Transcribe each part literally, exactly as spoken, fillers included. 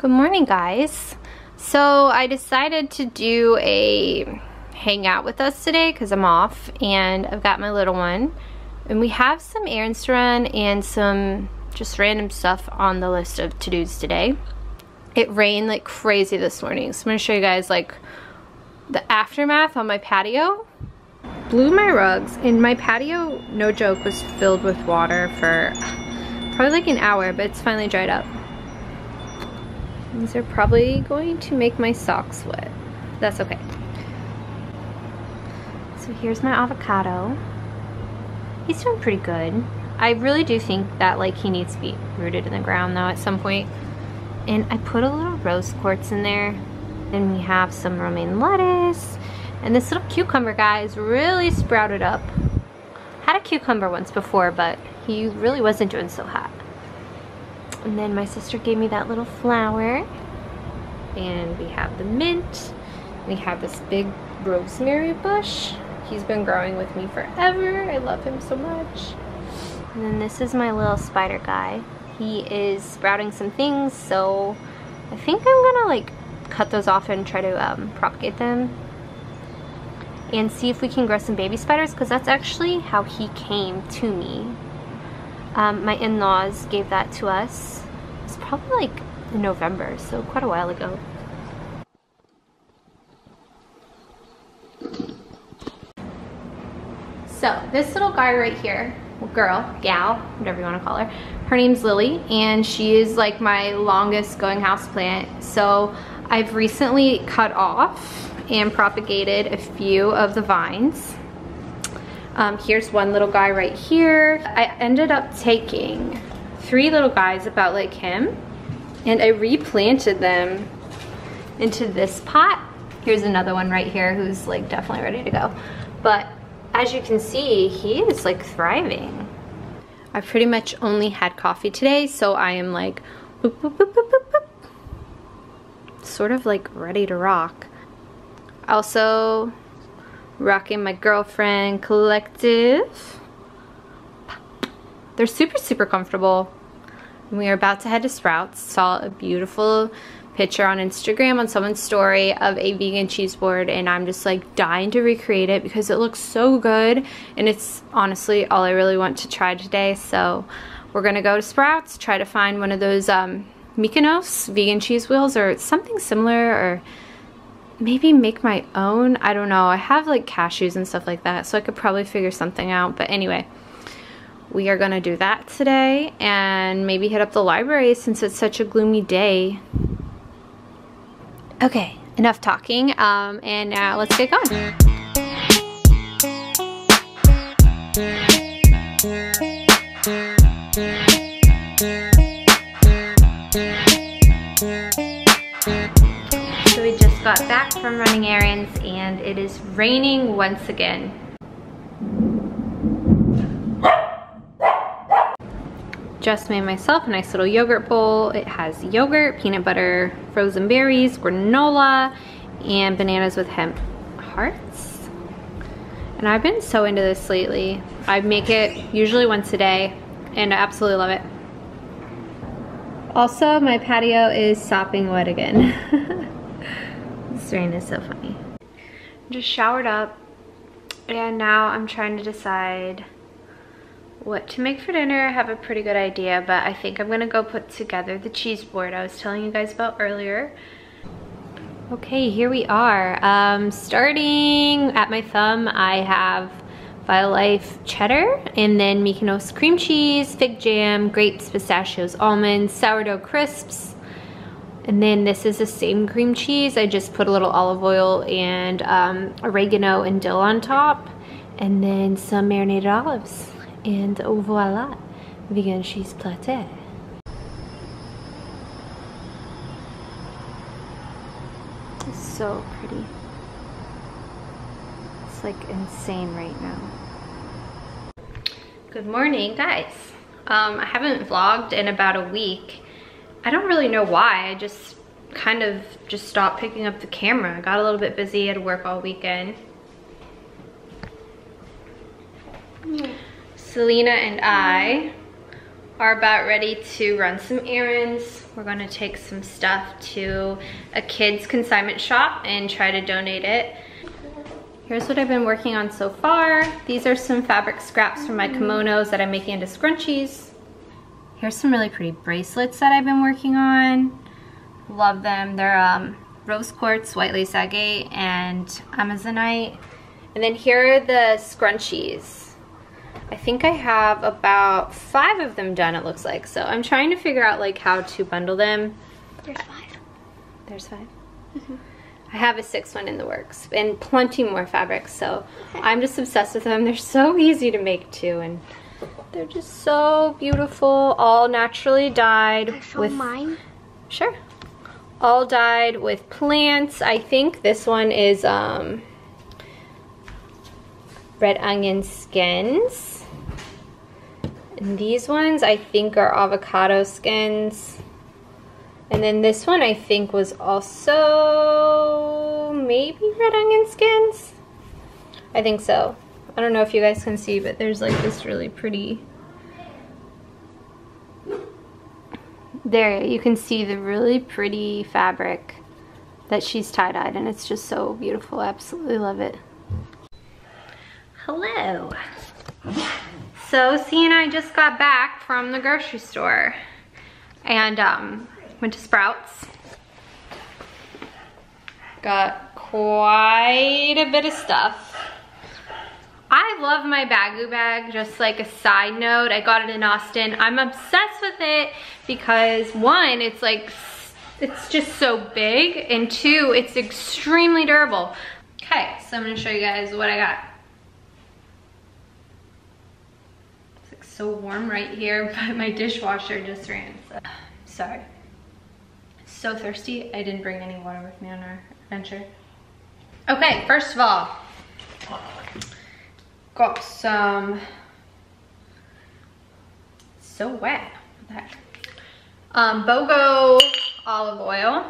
Good morning, guys. So I decided to do a hangout with us today because I'm off and I've got my little one. And we have some errands to run and some just random stuff on the list of to-dos today. It rained like crazy this morning. So I'm gonna show you guys like the aftermath on my patio. Blew my rugs and my patio, no joke, was filled with water for probably like an hour, but it's finally dried up. These are probably going to make my socks wet. That's okay. So here's my avocado. He's doing pretty good. I really do think that like he needs to be rooted in the ground though at some point. And I put a little rose quartz in there. Then we have some romaine lettuce. And this little cucumber guy is really sprouted up. Had a cucumber once before, but he really wasn't doing so hot. And then my sister gave me that little flower. And we have the mint. We have this big rosemary bush. He's been growing with me forever. I love him so much. And then this is my little spider guy. He is sprouting some things, so I think I'm gonna like cut those off and try to um, propagate them. And see if we can grow some baby spiders, because that's actually how he came to me. Um, my in-laws gave that to us. It's probably like in November, so quite a while ago. So this little guy right here, girl, gal, whatever you want to call her, her name's Lily, and she is like my longest going houseplant. So I've recently cut off and propagated a few of the vines. Um, here's one little guy right here. I ended up taking three little guys about like him and I replanted them into this pot. Here's another one right here who's like definitely ready to go. But as you can see, he is like thriving. I pretty much only had coffee today, so I am like boop, boop, boop, boop, boop, boop. Sort of like ready to rock. Also, rocking my Girlfriend Collective. They're super, super comfortable. We are about to head to Sprouts. Saw a beautiful picture on Instagram on someone's story of a vegan cheese board, and I'm just like dying to recreate it because it looks so good, and it's honestly all I really want to try today. So we're gonna go to Sprouts, try to find one of those um, Mykonos vegan cheese wheels or something similar, or maybe make my own. I don't know. I have like cashews and stuff like that, so I could probably figure something out. But anyway, we are gonna do that today and maybe hit up the library since it's such a gloomy day. Okay, enough talking, um, and now let's get going. Got back from running errands and it is raining once again. Just made myself a nice little yogurt bowl. It has yogurt, peanut butter, frozen berries, granola, and bananas with hemp hearts. And I've been so into this lately. I make it usually once a day and I absolutely love it. Also, my patio is sopping wet again. This rain is so funny. I'm just showered up and now I'm trying to decide what to make for dinner. I have a pretty good idea, but I think I'm gonna go put together the cheese board I was telling you guys about earlier. Okay, here we are. Um, starting at my thumb, I have Vitalife cheddar and then Mykonos cream cheese, fig jam, grapes, pistachios, almonds, sourdough crisps. And then this is the same cream cheese. I just put a little olive oil and um, oregano and dill on top. And then some marinated olives. And voila, vegan cheese platter. It's so pretty. It's like insane right now. Good morning, guys. Um, I haven't vlogged in about a week. I don't really know why. I just kind of just stopped picking up the camera. I got a little bit busy, had to work all weekend. Mm. Selena and I are about ready to run some errands. We're gonna take some stuff to a kid's consignment shop and try to donate it. Here's what I've been working on so far. These are some fabric scraps from my kimonos that I'm making into scrunchies. Here's some really pretty bracelets that I've been working on. Love them. They're um, rose quartz, white lace agate, and amazonite. And then here are the scrunchies. I think I have about five of them done, it looks like. So I'm trying to figure out like how to bundle them. There's five. There's five? Mm-hmm. I have a sixth one in the works and plenty more fabrics. So okay. I'm just obsessed with them. They're so easy to make too. And they're just so beautiful. All naturally dyed. Can I show with mine? Sure. All dyed with plants. I think this one is um, red onion skins. And these ones I think are avocado skins. And then this one I think was also maybe red onion skins? I think so. I don't know if you guys can see, but there's like this really pretty... There, you can see the really pretty fabric that she's tie-dyed, and it's just so beautiful. I absolutely love it. Hello. So, C and I just got back from the grocery store and um, went to Sprouts. Got quite a bit of stuff. I love my Bagu bag, just like a side note. I got it in Austin. I'm obsessed with it because one, it's like, it's just so big, and two, it's extremely durable. Okay, so I'm gonna show you guys what I got. So warm right here, but my dishwasher just ran. So. Sorry. So thirsty. I didn't bring any water with me on our adventure. Okay, first of all, got some. So wet. Um, BOGO olive oil.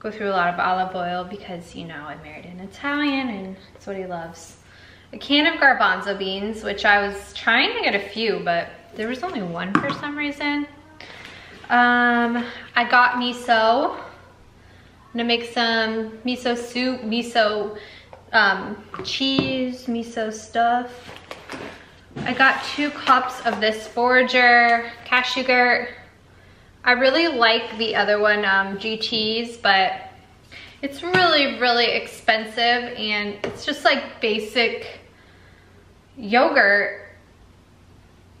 Go through a lot of olive oil because you know I married an Italian and it's what he loves. A can of garbanzo beans, which I was trying to get a few, but there was only one for some reason. Um, I got miso. I'm gonna make some miso soup, miso um, cheese, miso stuff. I got two cups of this Forager cashew yogurt. I really like the other one, um, G T's, but it's really, really expensive, and it's just like basic yogurt,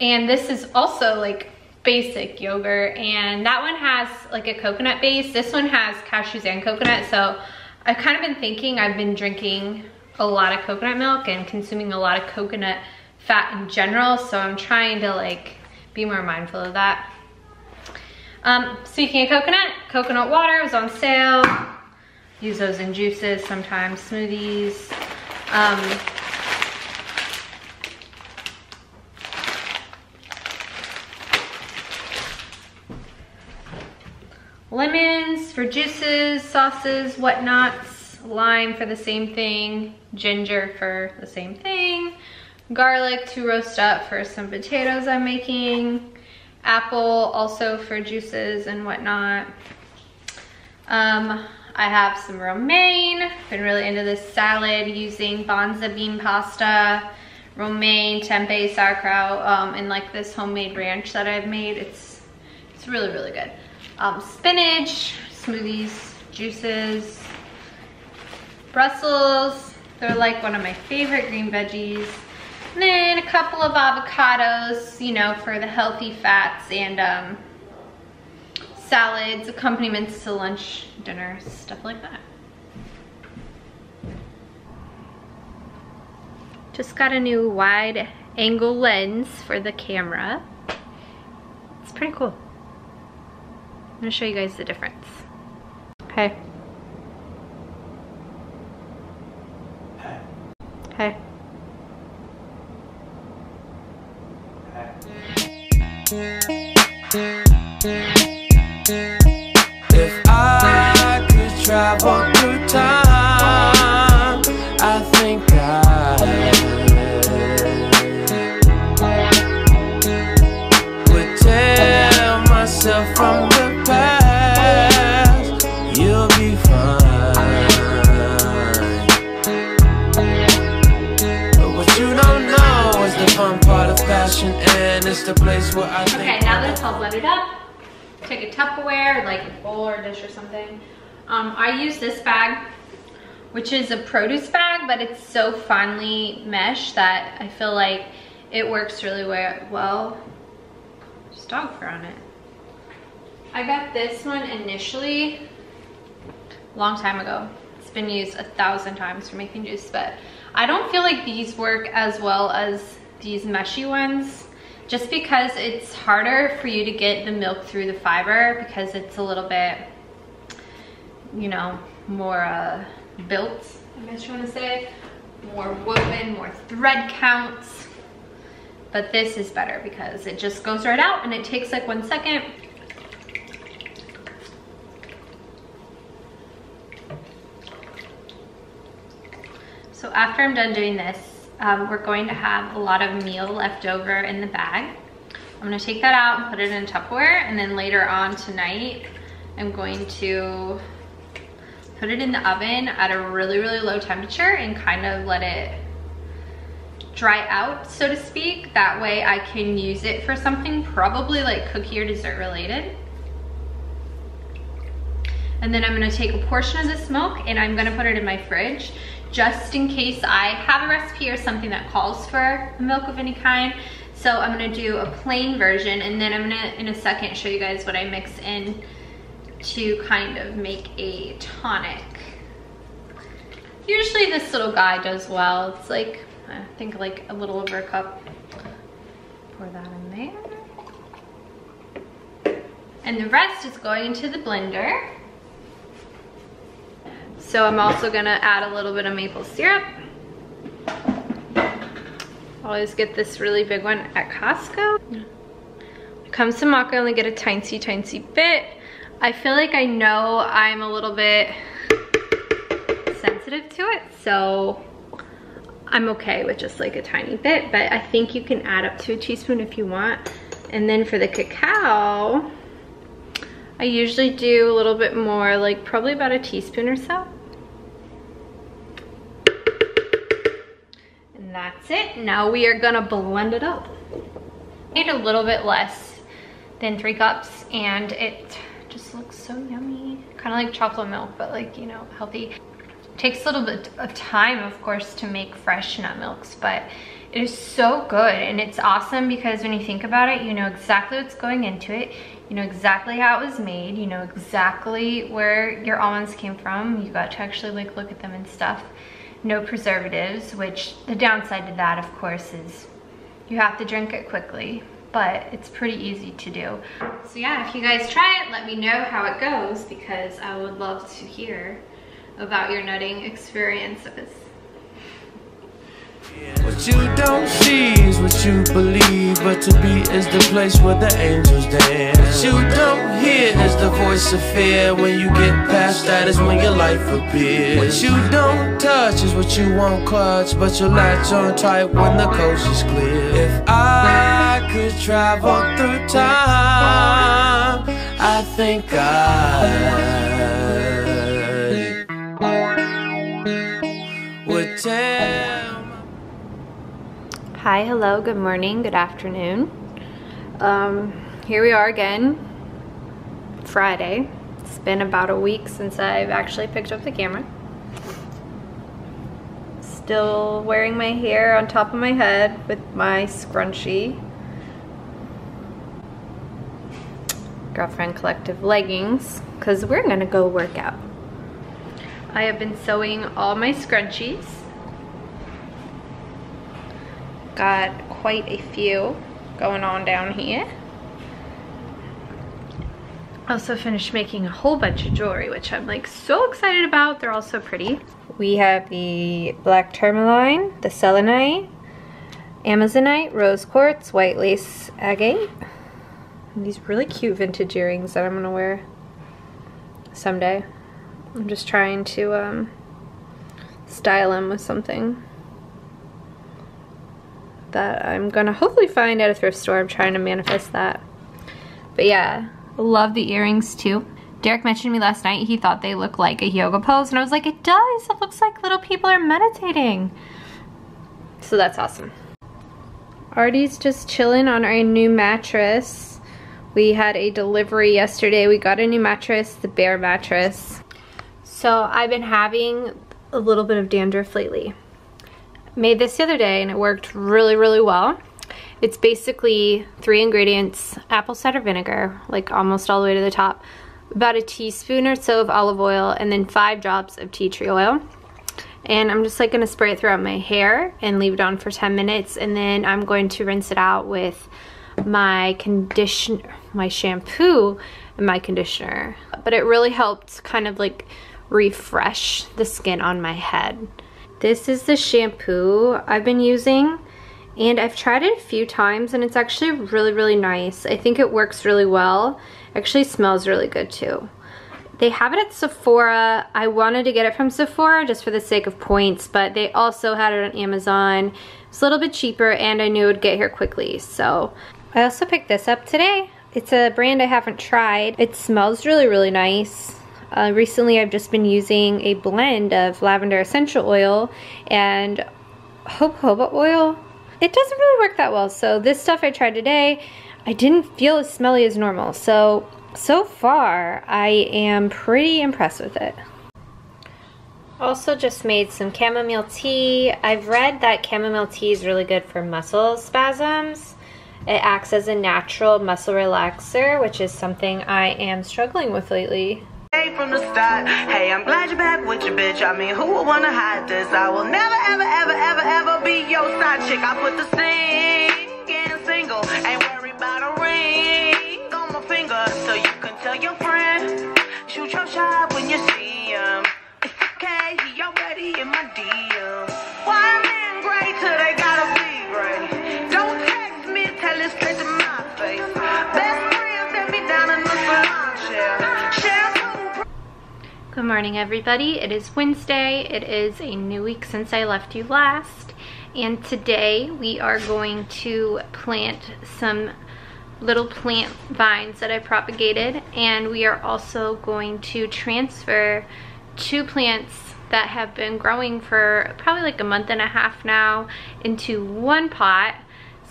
and this is also like basic yogurt, and that one has like a coconut base. This one has cashews and coconut, so I've kind of been thinking I've been drinking a lot of coconut milk and consuming a lot of coconut fat in general, so I'm trying to like be more mindful of that. Um, speaking of coconut, coconut water was on sale. Use those in juices, sometimes smoothies. Um, lemons for juices, sauces, whatnots. Lime for the same thing. Ginger for the same thing. Garlic to roast up for some potatoes I'm making. Apple also for juices and whatnot. Um, I have some romaine. Been really into this salad using bonza bean pasta, romaine, tempeh, sauerkraut, um, and like this homemade ranch that I've made. It's it's really, really good. Um, spinach, smoothies, juices, Brussels. They're like one of my favorite green veggies. And then a couple of avocados, you know, for the healthy fats and um, salads, accompaniments to lunch, dinner, stuff like that. Just got a new wide angle lens for the camera. It's pretty cool. I'm gonna show you guys the difference. Hey. Hey. Hey. If I could travel through time, I think I would just a place where I think. Okay, now that it's all blended up, take a Tupperware, like a bowl or a dish or something. Um, I use this bag, which is a produce bag, but it's so finely meshed that I feel like it works really well. There's dog fur on it. I got this one initially a long time ago. It's been used a thousand times for making juice, but I don't feel like these work as well as these meshy ones, just because it's harder for you to get the milk through the fiber because it's a little bit, you know, more uh, built, I guess you want to say, more woven, more thread counts. But this is better because it just goes right out and it takes like one second. So after I'm done doing this, um, we're going to have a lot of meal left over in the bag. I'm gonna take that out and put it in Tupperware, and then later on tonight, I'm going to put it in the oven at a really, really low temperature and kind of let it dry out, so to speak. That way I can use it for something probably like cookie or dessert related. And then I'm gonna take a portion of this milk and I'm gonna put it in my fridge, just in case I have a recipe or something that calls for milk of any kind. So I'm gonna do a plain version, and then I'm gonna, in a second, show you guys what I mix in to kind of make a tonic. Usually this little guy does well. It's like, I think like a little over a cup. Pour that in there. And the rest is going into the blender. So I'm also gonna add a little bit of maple syrup. Always get this really big one at Costco. When it comes to maca, I only get a teensy, teensy bit. I feel like I know I'm a little bit sensitive to it, so I'm okay with just like a tiny bit, but I think you can add up to a teaspoon if you want. And then for the cacao, I usually do a little bit more, like probably about a teaspoon or so. And that's it. Now we are gonna blend it up. I need a little bit less than three cups and it just looks so yummy. Kind of like chocolate milk, but like, you know, healthy. It takes a little bit of time, of course, to make fresh nut milks, but it is so good. And it's awesome because when you think about it, you know exactly what's going into it. You know exactly how it was made. You know exactly where your almonds came from. You got to actually like look at them and stuff. No preservatives, which the downside to that, of course, is you have to drink it quickly, but it's pretty easy to do. So yeah, if you guys try it, let me know how it goes, because I would love to hear about your nutting experiences. What you don't see is what you believe, but to be is the place where the angels dance. What you don't hear is the voice of fear. When you get past that is when your life appears. What you don't touch is what you won't clutch, but you'll latch on tight when the coast is clear. If I could travel through time, I think I would tell. Hi, hello, good morning, good afternoon. Um, here we are again, Friday. It's been about a week since I've actually picked up the camera. Still wearing my hair on top of my head with my scrunchie. Girlfriend Collective leggings, because we're gonna go work out. I have been sewing all my scrunchies. Got quite a few going on down here. Also finished making a whole bunch of jewelry, which I'm like so excited about. They're all so pretty. We have the black tourmaline, the selenite, amazonite, rose quartz, white lace agate. And these really cute vintage earrings that I'm gonna wear someday. I'm just trying to um, style them with something that I'm gonna hopefully find at a thrift store. I'm trying to manifest that. But yeah, love the earrings too. Derek mentioned to me last night he thought they looked like a yoga pose, and I was like, it does. It looks like little people are meditating. So that's awesome. Artie's just chilling on our new mattress. We had a delivery yesterday. We got a new mattress, the Bear mattress. So I've been having a little bit of dandruff lately. Made this the other day and it worked really, really well. It's basically three ingredients: apple cider vinegar, like almost all the way to the top, about a teaspoon or so of olive oil, and then five drops of tea tree oil. And I'm just like gonna spray it throughout my hair and leave it on for ten minutes, and then I'm going to rinse it out with my conditioner, my shampoo and my conditioner. But it really helped kind of like refresh the skin on my head. This is the shampoo I've been using, and I've tried it a few times and it's actually really, really nice. I think it works really well. Actually smells really good too. They have it at Sephora. I wanted to get it from Sephora just for the sake of points, but they also had it on Amazon. It's a little bit cheaper and I knew it would get here quickly, so. I also picked this up today. It's a brand I haven't tried. It smells really, really nice. Uh, recently I've just been using a blend of lavender essential oil and jojoba oil. It doesn't really work that well, so this stuff I tried today, I didn't feel as smelly as normal. So, so far, I am pretty impressed with it. Also just made some chamomile tea. I've read that chamomile tea is really good for muscle spasms. It acts as a natural muscle relaxer, which is something I am struggling with lately. Hey, from the start. Hey, I'm glad you're back with your bitch. I mean, who would want to hide this? I will never, ever, ever, ever, ever be your side chick. I put the singing single. Ain't worried about a ring on my finger. So you can tell your friend, shoot your shot when you see him. It's okay, he already in my D M. Why men great till they gotta be great? Don't text me, tell it straight to my face. Best friends send me down in the salon chair. Good morning, everybody. It is Wednesday. It is a new week since I left you last, and today we are going to plant some little plant vines that I propagated, and we are also going to transfer two plants that have been growing for probably like a month and a half now into one pot.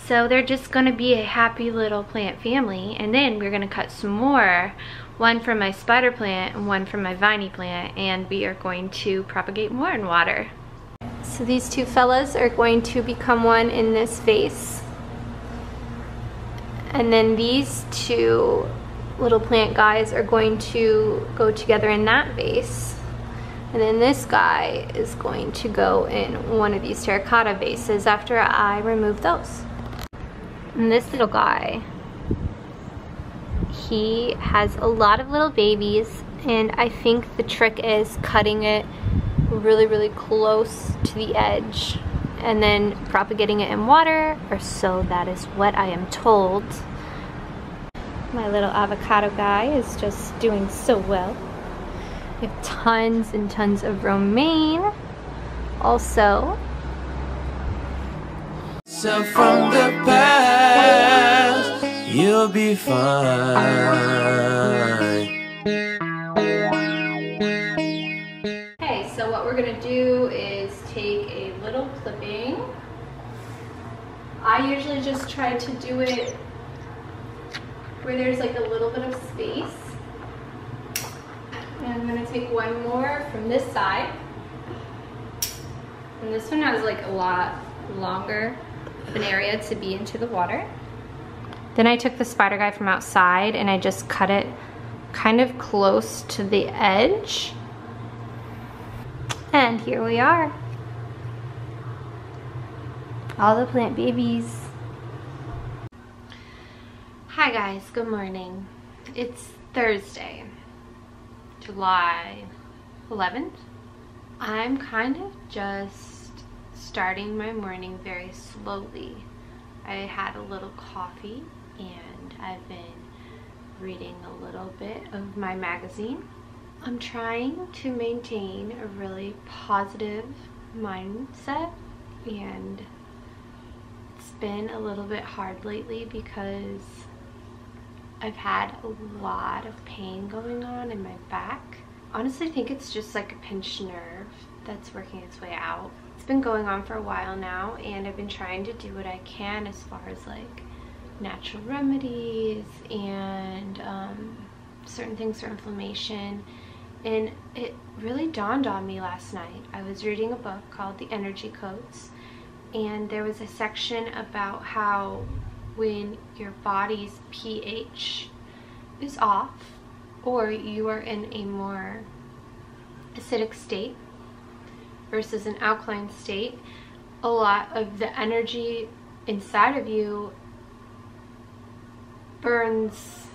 So they're just gonna be a happy little plant family, and then we're gonna cut some more. One from my spider plant and one from my viney plant, and we are going to propagate more in water. So these two fellas are going to become one in this vase. And then these two little plant guys are going to go together in that vase. And then this guy is going to go in one of these terracotta vases after I remove those. And this little guy, he has a lot of little babies, and I think the trick is cutting it really, really close to the edge and then propagating it in water, or so that is what I am told. My little avocado guy is just doing so well. We have tons and tons of romaine also. So from the past, you'll be fine. Okay, so what we're gonna do is take a little clipping. I usually just try to do it where there's like a little bit of space. And I'm gonna take one more from this side. And this one has like a lot longer of an area to be into the water. Then I took the spider guy from outside and I just cut it kind of close to the edge. And here we are. All the plant babies. Hi guys, good morning. It's Thursday, July eleventh. I'm kind of just starting my morning very slowly. I had a little coffee and I've been reading a little bit of my magazine. I'm trying to maintain a really positive mindset, and it's been a little bit hard lately because I've had a lot of pain going on in my back. Honestly, I think it's just like a pinched nerve that's working its way out. It's been going on for a while now, and I've been trying to do what I can as far as like natural remedies and um, certain things for inflammation. And it really dawned on me last night. I was reading a book called The Energy Codes, and there was a section about how when your body's pH is off, or you are in a more acidic state versus an alkaline state, a lot of the energy inside of you burns,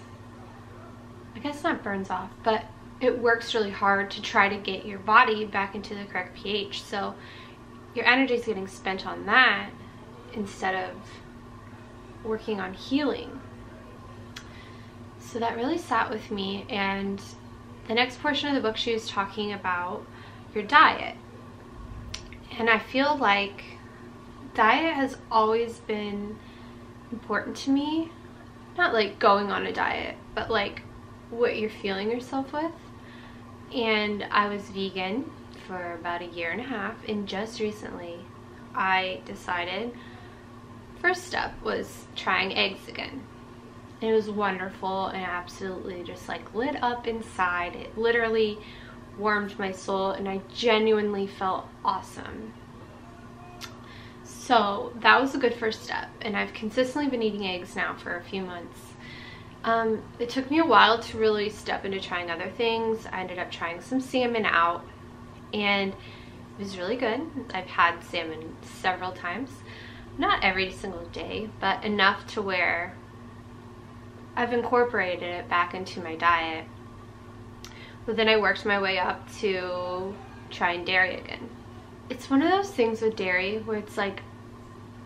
I guess not burns off, but it works really hard to try to get your body back into the correct pH. So your energy is getting spent on that instead of working on healing. So that really sat with me. And the next portion of the book, she was talking about your diet. And I feel like diet has always been important to me. Not like going on a diet, but like what you're feeling yourself with. And I was vegan for about a year and a half, and just recently I decided first step was trying eggs again. And it was wonderful, and absolutely just like lit up inside. It literally warmed my soul, and I genuinely felt awesome. So that was a good first step, and I've consistently been eating eggs now for a few months. Um, it took me a while to really step into trying other things. I ended up trying some salmon out, and it was really good. I've had salmon several times. Not every single day, but enough to where I've incorporated it back into my diet. But then I worked my way up to trying dairy again. It's one of those things with dairy where it's like,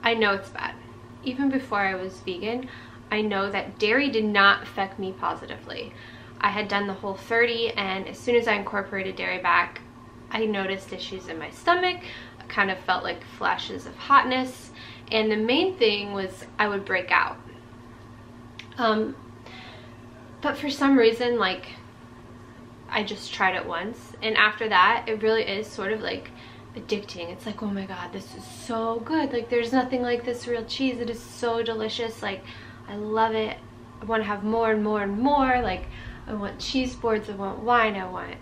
I know it's bad. Even before I was vegan, I know that dairy did not affect me positively. I had done the Whole thirty, and as soon as I incorporated dairy back, I noticed issues in my stomach. I kind of felt like flashes of hotness, and the main thing was I would break out. Um, but for some reason, like, I just tried it once, and after that, it really is sort of like addicting. It's like, oh my god, this is so good. Like, there's nothing like this real cheese. It is so delicious. Like, I love it. I want to have more and more and more. Like, I want cheese boards. I want wine. I want,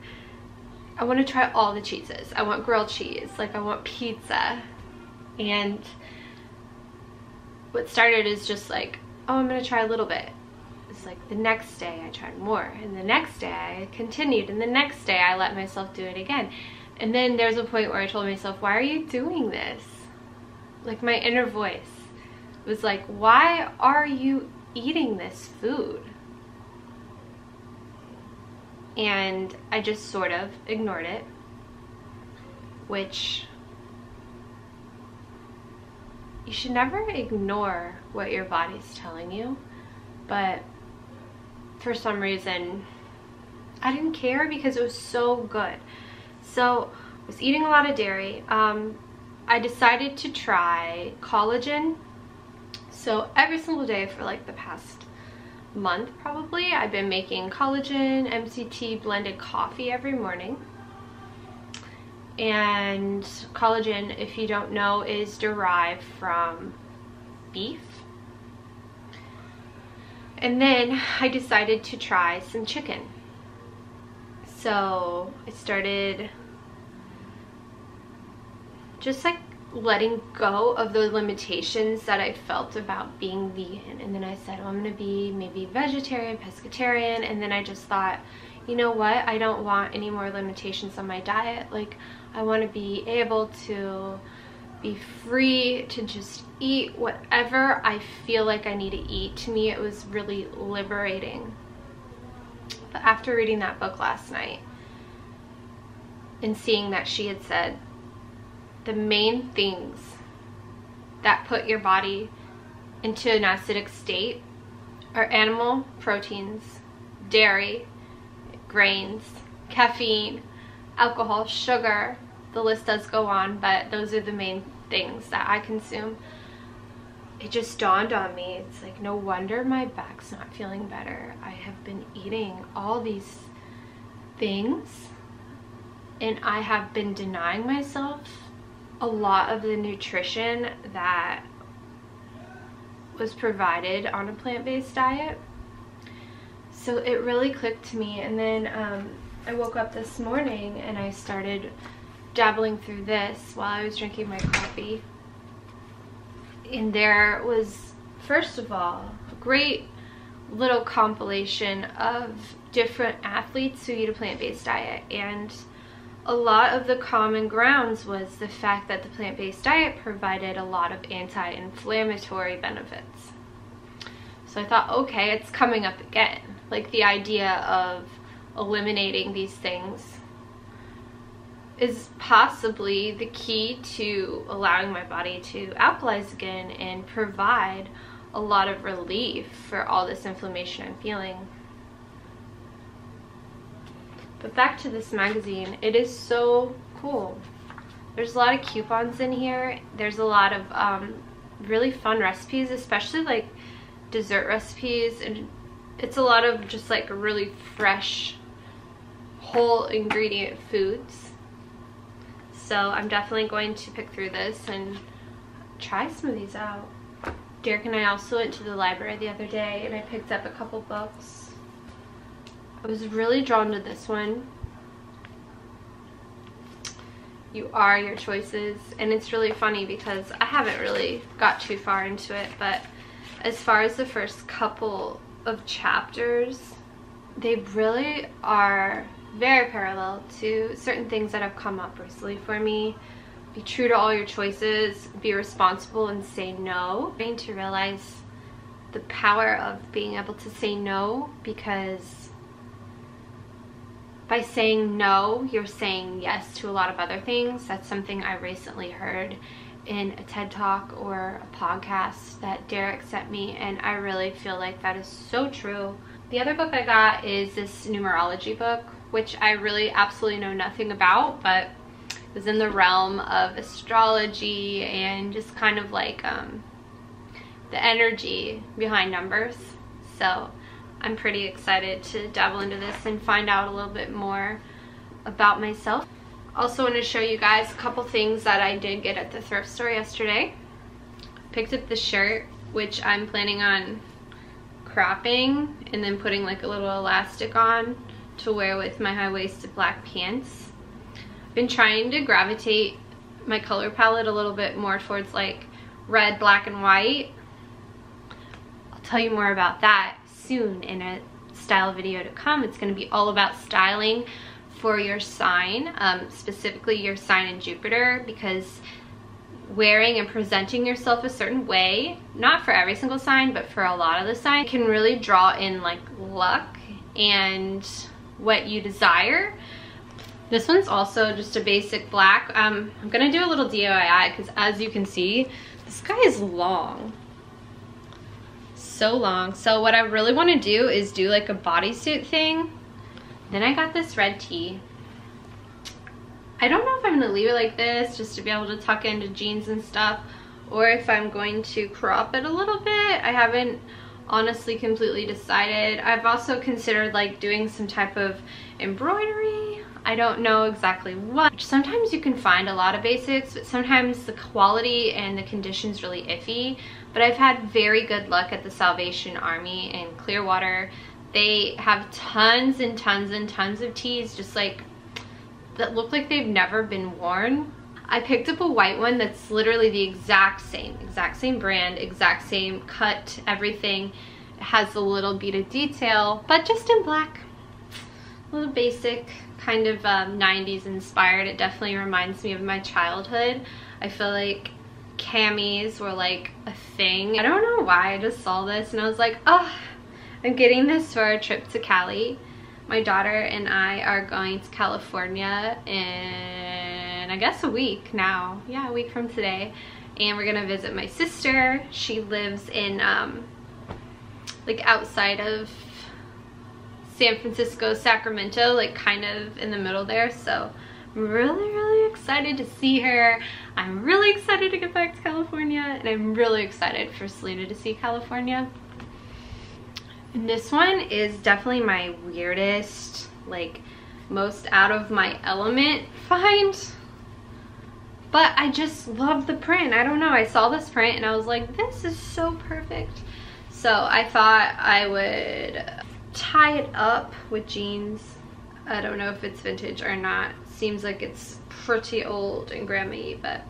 I want to try all the cheeses. I want grilled cheese. Like, I want pizza. And what started is just like, oh, I'm going to try a little bit. It's like the next day I tried more, and the next day I continued, and the next day I let myself do it again. And then there's a point where I told myself, why are you doing this? Like, my inner voice was like, why are you eating this food? And I just sort of ignored it, which you should never ignore what your body's telling you. But for some reason, I didn't care because it was so good. So I was eating a lot of dairy. Um, I decided to try collagen. So every single day for like the past month probably, I've been making collagen M C T blended coffee every morning. And collagen, if you don't know, is derived from beef. And then I decided to try some chicken. So I started just like letting go of the limitations that I felt about being vegan. And then I said, well, I'm gonna be maybe vegetarian, pescatarian. And then I just thought, you know what, I don't want any more limitations on my diet. Like, I want to be able to be free to just eat whatever I feel like I need to eat. To me, it was really liberating. But after reading that book last night and seeing that she had said the main things that put your body into an acidic state are animal proteins, dairy, grains, caffeine, alcohol, sugar. The list does go on, but those are the main things that I consume. It just dawned on me. It's like, no wonder my back's not feeling better. I have been eating all these things and I have been denying myself a lot of the nutrition that was provided on a plant-based diet. So it really clicked to me, and then um, I woke up this morning and I started dabbling through this while I was drinking my coffee. And there was, first of all, a great little compilation of different athletes who eat a plant-based diet, and a lot of the common grounds was the fact that the plant-based diet provided a lot of anti-inflammatory benefits. So I thought, okay, it's coming up again, like the idea of eliminating these things is possibly the key to allowing my body to alkalize again and provide a lot of relief for all this inflammation I'm feeling. But back to this magazine, it is so cool. There's a lot of coupons in here. There's a lot of um, really fun recipes, especially like dessert recipes, and it's a lot of just like really fresh, whole ingredient foods. So I'm definitely going to pick through this and try some of these out. Derek and I also went to the library the other day and I picked up a couple books. I was really drawn to this one, You Are Your Choices, and it's really funny because I haven't really got too far into it, but as far as the first couple of chapters, they really are very parallel to certain things that have come up recently for me. Be true to all your choices, be responsible and say no. I'm starting to realize the power of being able to say no, because by saying no, you're saying yes to a lot of other things. That's something I recently heard in a TED Talk or a podcast that Derek sent me, and I really feel like that is so true. The other book I got is this numerology book, which I really absolutely know nothing about, but it was in the realm of astrology and just kind of like um, the energy behind numbers. So I'm pretty excited to dabble into this and find out a little bit more about myself. Also want to show you guys a couple things that I did get at the thrift store yesterday. Picked up this shirt, which I'm planning on cropping and then putting like a little elastic on to wear with my high-waisted black pants. I've been trying to gravitate my color palette a little bit more towards like red, black, and white. I'll tell you more about that soon in a style video to come. It's going to be all about styling for your sign, um, specifically your sign in Jupiter, because wearing and presenting yourself a certain way, not for every single sign, but for a lot of the signs, can really draw in like luck and what you desire. This one's also just a basic black. Um, I'm gonna do a little D I Y because as you can see, this guy is long. So long. So what I really want to do is do like a bodysuit thing. Then I got this red tee. I don't know if I'm gonna leave it like this just to be able to tuck into jeans and stuff, or if I'm going to crop it a little bit. I haven't honestly completely decided. I've also considered like doing some type of embroidery. I don't know exactly what. Sometimes you can find a lot of basics, but sometimes the quality and the condition's really iffy. But I've had very good luck at the Salvation Army in Clearwater. They have tons and tons and tons of tees just like that look like they've never been worn. I picked up a white one that's literally the exact same, exact same brand, exact same cut, everything. It has a little bit of detail, but just in black. A little basic, kind of um, nineties inspired. It definitely reminds me of my childhood. I feel like camis were like a thing. I don't know why, I just saw this and I was like, oh, I'm getting this for a trip to Cali. My daughter and I are going to California in, I guess, a week now. Yeah, a week from today. And we're gonna visit my sister. She lives in, um, like, outside of San Francisco, Sacramento, like, kind of in the middle there. So I'm really, really excited to see her. I'm really excited to get back to California. And I'm really excited for Selena to see California. This one is definitely my weirdest, like, most out of my element find. But I just love the print. I don't know, I saw this print and I was like, this is so perfect. So I thought I would tie it up with jeans. I don't know if it's vintage or not. Seems like it's pretty old and grandma-y, but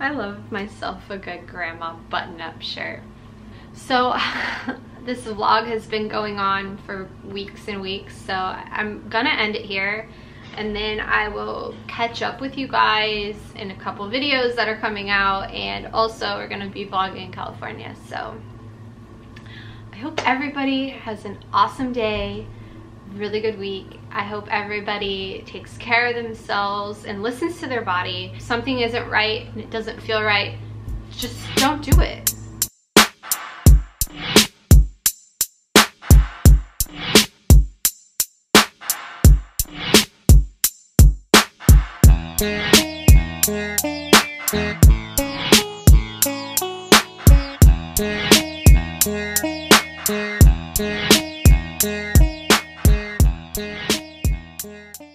I love myself a good grandma button-up shirt. So this vlog has been going on for weeks and weeks, so I'm gonna end it here. And then I will catch up with you guys in a couple videos that are coming out, and also we're gonna be vlogging in California. So I hope everybody has an awesome day, really good week. I hope everybody takes care of themselves and listens to their body. If something isn't right and it doesn't feel right, just don't do it. Thank you.